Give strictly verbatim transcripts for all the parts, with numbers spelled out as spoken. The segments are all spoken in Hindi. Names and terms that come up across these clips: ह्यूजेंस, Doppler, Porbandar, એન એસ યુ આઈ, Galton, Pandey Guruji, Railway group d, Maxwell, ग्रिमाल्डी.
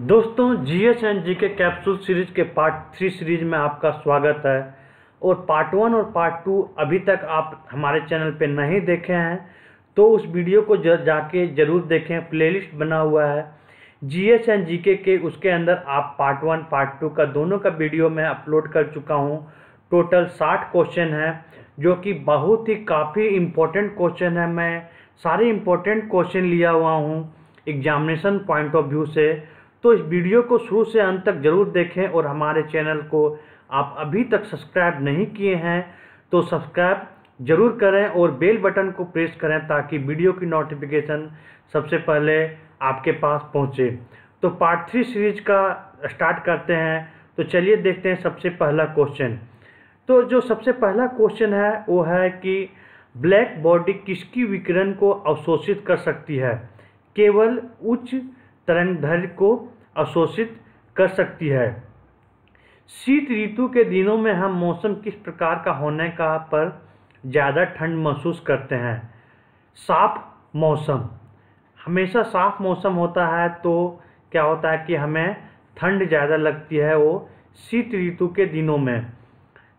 दोस्तों जी एस एन जी के कैप्सूल सीरीज के पार्ट थ्री सीरीज में आपका स्वागत है। और पार्ट वन और पार्ट टू अभी तक आप हमारे चैनल पे नहीं देखे हैं तो उस वीडियो को जाके जरूर देखें, प्लेलिस्ट बना हुआ है जी एस एन जी के, के उसके अंदर आप पार्ट वन पार्ट टू का दोनों का वीडियो मैं अपलोड कर चुका हूँ। टोटल साठ क्वेश्चन हैं जो कि बहुत ही काफ़ी इम्पोर्टेंट क्वेश्चन है। मैं सारे इम्पोर्टेंट क्वेश्चन लिया हुआ हूँ एग्जामिनेशन पॉइंट ऑफ व्यू से, तो इस वीडियो को शुरू से अंत तक जरूर देखें। और हमारे चैनल को आप अभी तक सब्सक्राइब नहीं किए हैं तो सब्सक्राइब जरूर करें और बेल बटन को प्रेस करें ताकि वीडियो की नोटिफिकेशन सबसे पहले आपके पास पहुंचे। तो पार्ट थ्री सीरीज का स्टार्ट करते हैं। तो चलिए देखते हैं सबसे पहला क्वेश्चन। तो जो सबसे पहला क्वेश्चन है वो है कि ब्लैक बॉडी किसकी विकिरण को अवशोषित कर सकती है? केवल उच्च तरंगदैर्घ्य को अवशोषित कर सकती है। शीत ऋतु के दिनों में हम मौसम किस प्रकार का होने का पर ज़्यादा ठंड महसूस करते हैं? साफ मौसम। हमेशा साफ मौसम होता है तो क्या होता है कि हमें ठंड ज़्यादा लगती है, वो शीत ऋतु के दिनों में।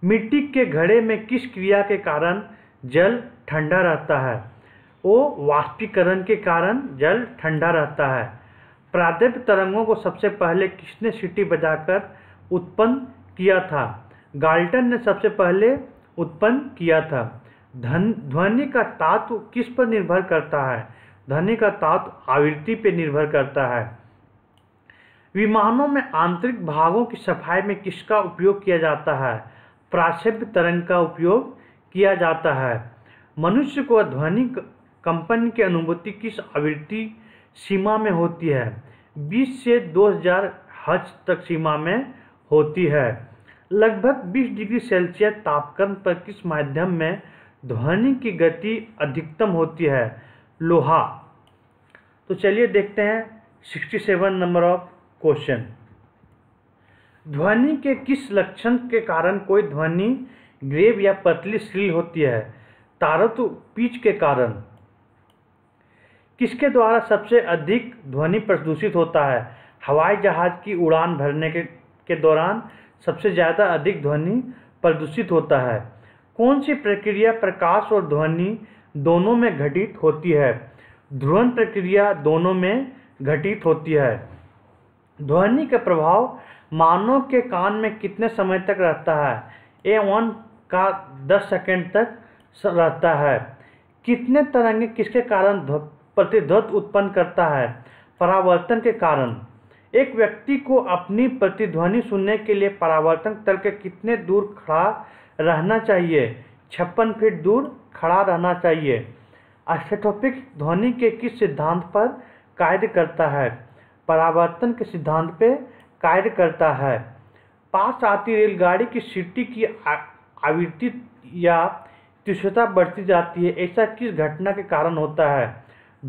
मिट्टी के घड़े में किस क्रिया के कारण जल ठंडा रहता है? वो वाष्पीकरण के कारण जल ठंडा रहता है। प्राद्रव्य तरंगों को सबसे पहले किसने सीटी बजाकर उत्पन्न किया था? गाल्टन ने सबसे पहले उत्पन्न किया था। ध्वनि का तत्व किस पर निर्भर करता है? ध्वनि का तत्व आवृत्ति पर निर्भर करता है। विमानों में आंतरिक भागों की सफाई में किसका उपयोग किया जाता है? प्राद्रव्य तरंग का उपयोग किया जाता है। मनुष्य को ध्वनि कंपन की अनुभूति किस आवृत्ति सीमा में होती है? बीस से दो हज़ार हर्ट्ज तक सीमा में होती है। लगभग बीस डिग्री सेल्सियस तापक्रम पर किस माध्यम में ध्वनि की गति अधिकतम होती है? लोहा। तो चलिए देखते हैं सड़सठ नंबर ऑफ क्वेश्चन। ध्वनि के किस लक्षण के कारण कोई ध्वनि ग्रेव या पतली श्रील होती है? तारतु पीच के कारण। किसके द्वारा सबसे अधिक ध्वनि प्रदूषित होता है? हवाई जहाज की उड़ान भरने के, के दौरान सबसे ज़्यादा अधिक ध्वनि प्रदूषित होता है। कौन सी प्रक्रिया प्रकाश और ध्वनि दोनों में घटित होती है? ध्रुवण प्रक्रिया दोनों में घटित होती है। ध्वनि का प्रभाव मानव के कान में कितने समय तक रहता है? ए वन का दस सेकेंड तक रहता है। कितने तरंगे किसके कारण प्रतिध्वनि उत्पन्न करता है? परावर्तन के कारण। एक व्यक्ति को अपनी प्रतिध्वनि सुनने के लिए परावर्तन तल के कितने दूर खड़ा रहना चाहिए? छप्पन फीट दूर खड़ा रहना चाहिए। स्टेटोपिक ध्वनि के किस सिद्धांत पर कार्य करता है? परावर्तन के सिद्धांत पर कार्य करता है। पास आती रेलगाड़ी की सीटी की आवृत्ति या तीव्रता बढ़ती जाती है, ऐसा किस घटना के कारण होता है?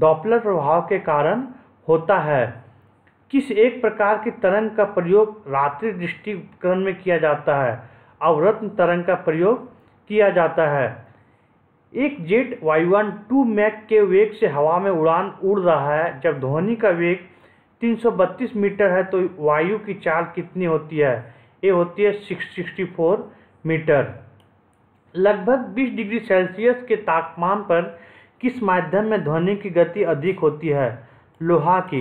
डॉपलर प्रभाव के कारण होता है। किस एक प्रकार की तरंग का प्रयोग रात्रि दृष्टि उपकरण में किया जाता है? अवरत्न तरंग का प्रयोग किया जाता है। एक जेट वायुयान टू मैक के वेग से हवा में उड़ान उड़ रहा है। जब ध्वनि का वेग तीन सौ बत्तीस मीटर है तो वायु की चाल कितनी होती है? ये होती है छह सौ चौंसठ मीटर। लगभग बीस डिग्री सेल्सियस के तापमान पर किस माध्यम में ध्वनि की गति अधिक होती है? लोहा की।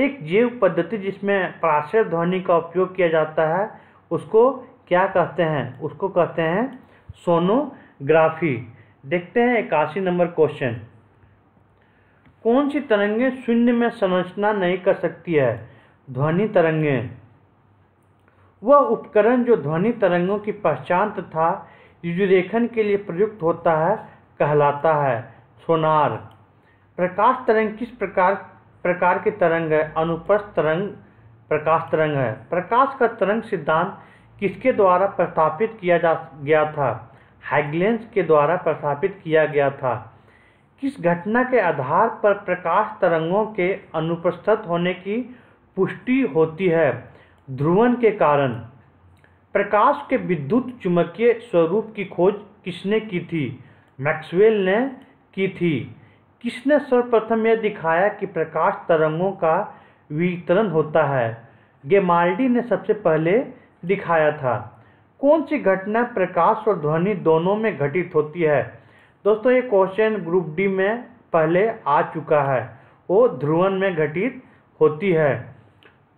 एक जैव पद्धति जिसमें प्राश्रय ध्वनि का उपयोग किया जाता है उसको क्या कहते हैं? उसको कहते हैं सोनोग्राफी। देखते हैं इक्यासी नंबर क्वेश्चन। कौन सी तरंगे शून्य में संरचना नहीं कर सकती है? ध्वनि तरंगे। वह उपकरण जो ध्वनि तरंगों की पहचान तथा रेखांकन के लिए प्रयुक्त होता है कहलाता है सोनार। प्रकाश तरंग किस प्रकार प्रकार की तरंग है? अनुप्रस्थ तरंग प्रकाश तरंग है। प्रकाश का तरंग सिद्धांत किसके द्वारा प्रस्तावित किया जा गया था? ह्यूजेंस के द्वारा प्रस्तावित किया गया था। किस घटना के आधार पर प्रकाश तरंगों के अनुप्रस्थित होने की पुष्टि होती है? ध्रुवण के कारण। प्रकाश के विद्युत चुम्बकीय स्वरूप की खोज किसने की थी? मैक्सवेल ने की थी। किसने सर्वप्रथम यह दिखाया कि प्रकाश तरंगों का वितरण होता है, ग्रिमाल्डी ने सबसे पहले दिखाया था। कौन सी घटना प्रकाश और ध्वनि दोनों में घटित होती है? दोस्तों ये क्वेश्चन ग्रुप डी में पहले आ चुका है, वो ध्रुवण में घटित होती है।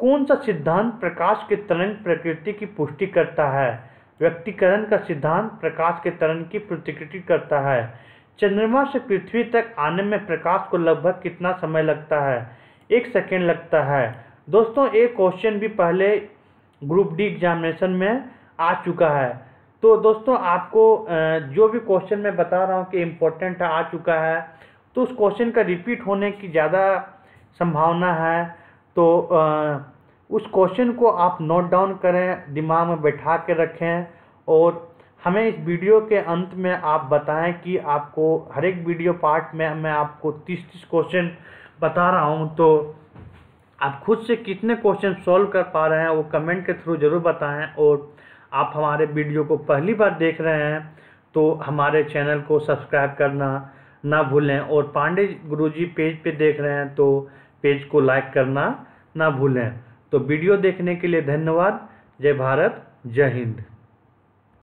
कौन सा सिद्धांत प्रकाश के तरंग प्रकृति की पुष्टि करता है? व्यक्तिकरण का सिद्धांत प्रकाश के तरंग की प्रतिकृति करता है। चंद्रमा से पृथ्वी तक आने में प्रकाश को लगभग कितना समय लगता है? एक सेकेंड लगता है। दोस्तों एक क्वेश्चन भी पहले ग्रुप डी एग्जामिनेशन में आ चुका है। तो दोस्तों आपको जो भी क्वेश्चन मैं बता रहा हूँ कि इम्पोर्टेंट आ चुका है, तो उस क्वेश्चन का रिपीट होने की ज़्यादा संभावना है। तो उस क्वेश्चन को आप नोट डाउन करें, दिमाग में बैठा के रखें और हमें इस वीडियो के अंत में आप बताएं कि आपको हर एक वीडियो पार्ट में मैं आपको तीस तीस क्वेश्चन बता रहा हूं, तो आप खुद से कितने क्वेश्चन सॉल्व कर पा रहे हैं वो कमेंट के थ्रू ज़रूर बताएं। और आप हमारे वीडियो को पहली बार देख रहे हैं तो हमारे चैनल को सब्सक्राइब करना ना भूलें, और पांडे गुरुजी पेज पे देख रहे हैं तो पेज को लाइक करना ना भूलें। तो वीडियो देखने के लिए धन्यवाद। जय भारत, जय हिंद।